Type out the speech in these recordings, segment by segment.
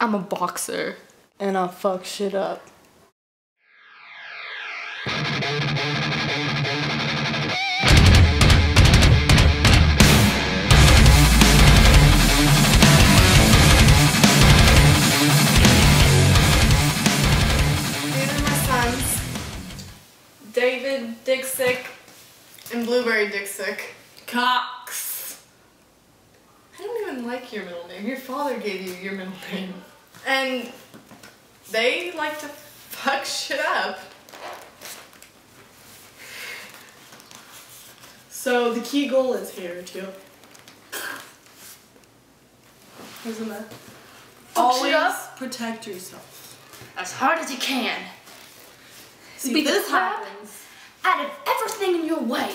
I'm a boxer. And I'll fuck shit up. David Dicksick and Blueberry Dicksick. Cox. I don't even like your middle name. Your father gave you your middle name. And they like to fuck shit up. So the key goal is here too. Isn't that? Always protect yourself. As hard as you can. See, because this happens out of everything in your way.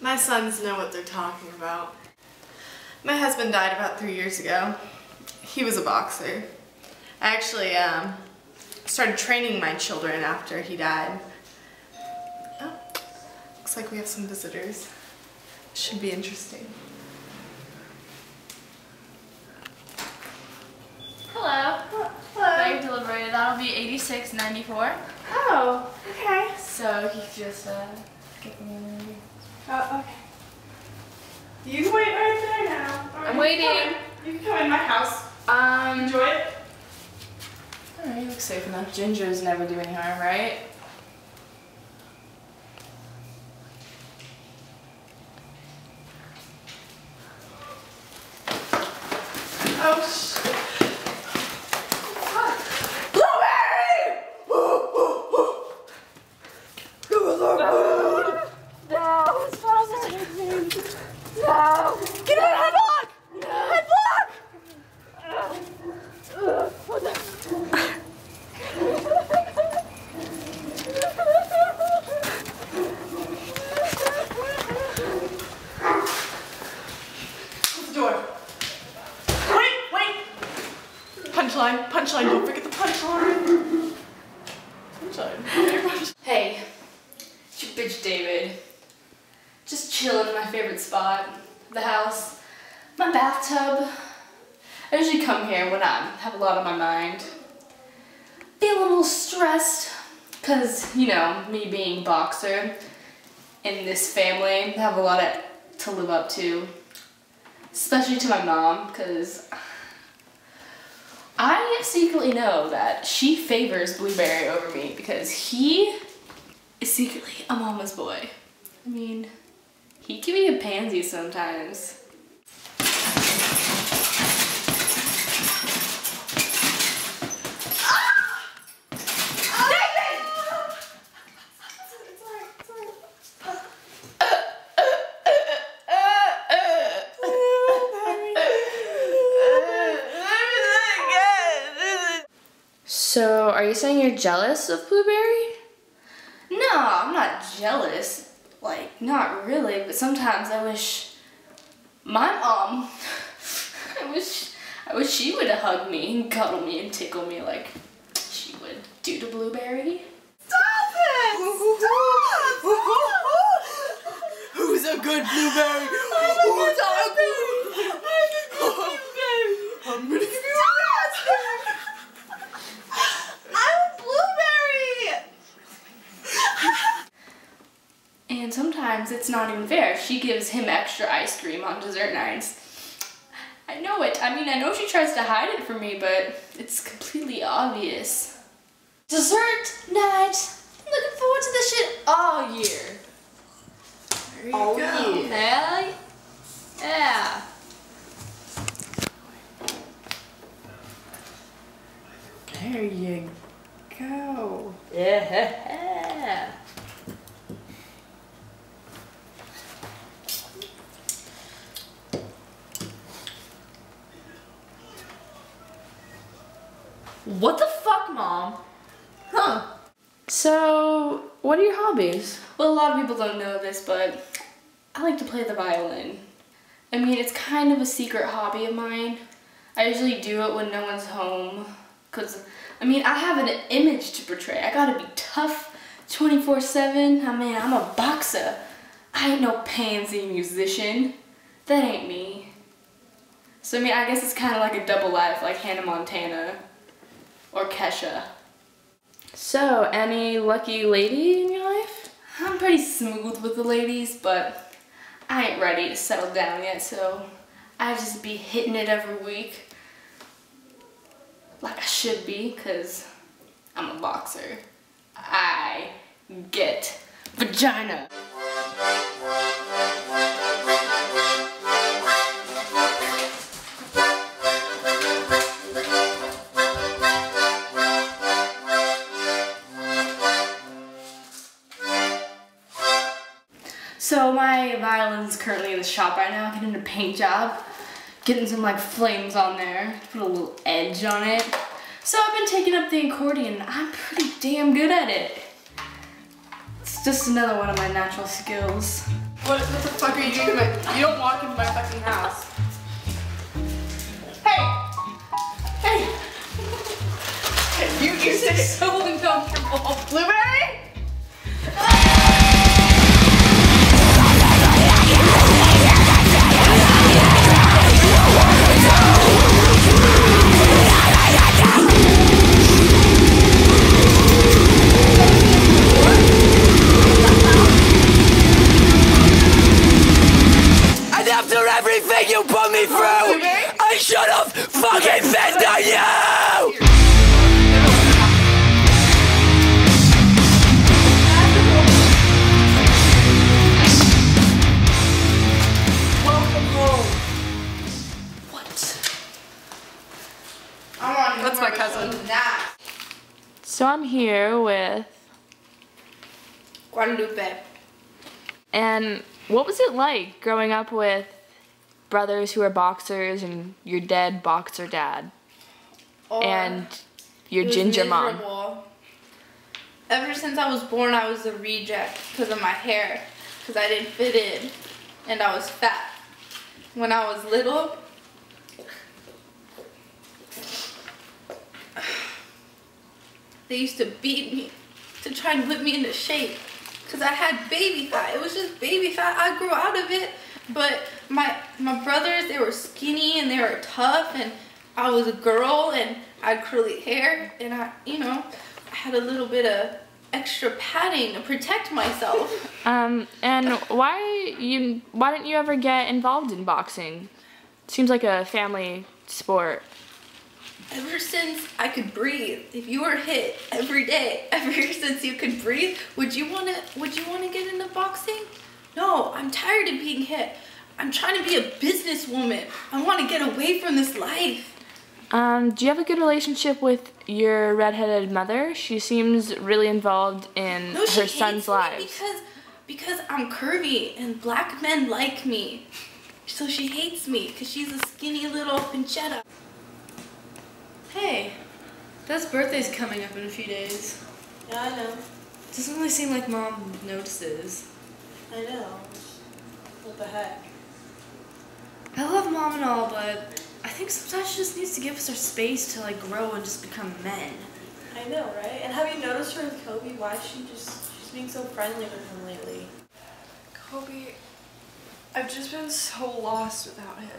My sons know what they're talking about. My husband died about 3 years ago. He was a boxer. I actually started training my children after he died. Oh, looks like we have some visitors. Should be interesting. Hello. Hello. Deliberated. That'll be $86.94. Oh, okay. So he just get me. Oh, okay. You wait right there now. Right, I'm waiting. You can come in my house. Enjoy it. I don't know, you look safe enough. Gingers never do any harm, right? Oh shit. Punchline, don't forget the punchline. Punchline. Hey, it's your bitch David. Just chilling in my favorite spot, the house, my bathtub. I usually come here when I have a lot on my mind. Feel a little stressed, cause you know, me being boxer in this family, I have a lot to live up to. Especially to my mom, cause I secretly know that she favors Blueberry over me because he is secretly a mama's boy. I mean, he can be a pansy sometimes. So, are you saying you're jealous of Blueberry? No, I'm not jealous. Like, not really, but sometimes I wish my mom, I wish she would hug me and cuddle me and tickle me like she would do to Blueberry. Stop it! Stop! Stop! Who's a good Blueberry? I'm a good Blueberry! I'm gonna give you a And sometimes it's not even fair. She gives him extra ice cream on dessert nights. I know it. I mean, I know she tries to hide it from me, but it's completely obvious. Dessert night! I'm looking forward to this shit all year. There you go. Year. Hell yeah. There you go. Yeah. What the fuck, Mom? Huh. So, what are your hobbies? Well, a lot of people don't know this, but I like to play the violin. I mean, it's kind of a secret hobby of mine. I usually do it when no one's home. Because, I mean, I have an image to portray. I gotta be tough 24/7. I mean, I'm a boxer. I ain't no pansy musician. That ain't me. So I mean, I guess it's kind of like a double life, like Hannah Montana or Kesha. So, any lucky lady in your life? I'm pretty smooth with the ladies, but I ain't ready to settle down yet, so I just be hitting it every week. Like I should be, because I'm a boxer. I get vagina. So my violin's currently in the shop right now, getting a paint job. Getting some like flames on there, put a little edge on it. So I've been taking up the accordion. I'm pretty damn good at it. It's just another one of my natural skills. What the fuck are you doing? You don't walk into my fucking house. Hey! Hey! You get so uncomfortable. Blueberry? That's my cousin. So I'm here with Guadalupe. And what was it like growing up with brothers who are boxers and your dead boxer dad? Or and your ginger mom? Ever since I was born, I was a reject because of my hair, because I didn't fit in and I was fat. When I was little, they used to beat me to try and whip me into shape because I had baby fat. It was just baby fat. I grew out of it, but my brothers, they were skinny and they were tough, and I was a girl and I had curly hair, and I had a little bit of extra padding to protect myself. And why didn't you ever get involved in boxing? Seems like a family sport. Ever since I could breathe, if you were hit every day, ever since you could breathe, would you wanna get into boxing? No, I'm tired of being hit. I'm trying to be a businesswoman. I wanna get away from this life. Do you have a good relationship with your redheaded mother? She seems really involved in her son's lives. Because I'm curvy and black men like me. So she hates me because she's a skinny little pancetta. Hey, Dad's birthday's coming up in a few days. Yeah, I know. It doesn't really seem like Mom notices. I know. What the heck? I love Mom and all, but I think sometimes she just needs to give us her space to like grow and just become men. I know, right? And have you noticed her with Kobe? Why she's being so friendly with him lately? Kobe, I've just been so lost without him.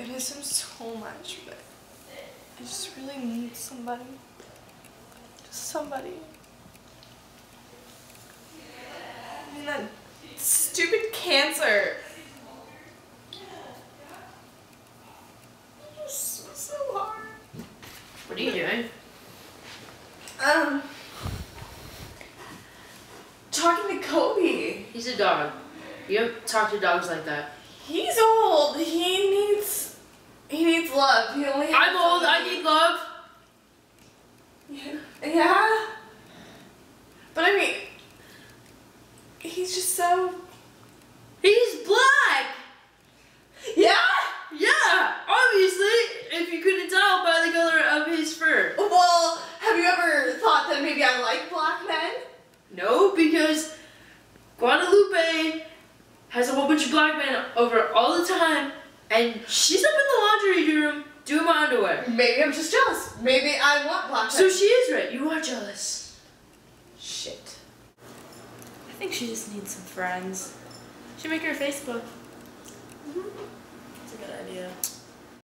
I miss him so much, but I just really need somebody. Just somebody. I mean, that stupid cancer. It's so hard. What are you doing? Talking to Kobe. He's a dog. You don't talk to dogs like that. He's old. He needs love. He only has I'm old. I need love. Yeah. But I mean, he's just so. He's black. Yeah. Yeah. Obviously, if you couldn't tell by the color of his fur. Well, have you ever thought that maybe I like black men? No, because Guadalupe has a whole bunch of black men over all the time, and she's up in the laundry room doing my underwear. Maybe I'm just jealous. Maybe I want black men. So she is right. You are jealous. Shit. I think she just needs some friends. She should make her a Facebook. Mm-hmm. That's a good idea.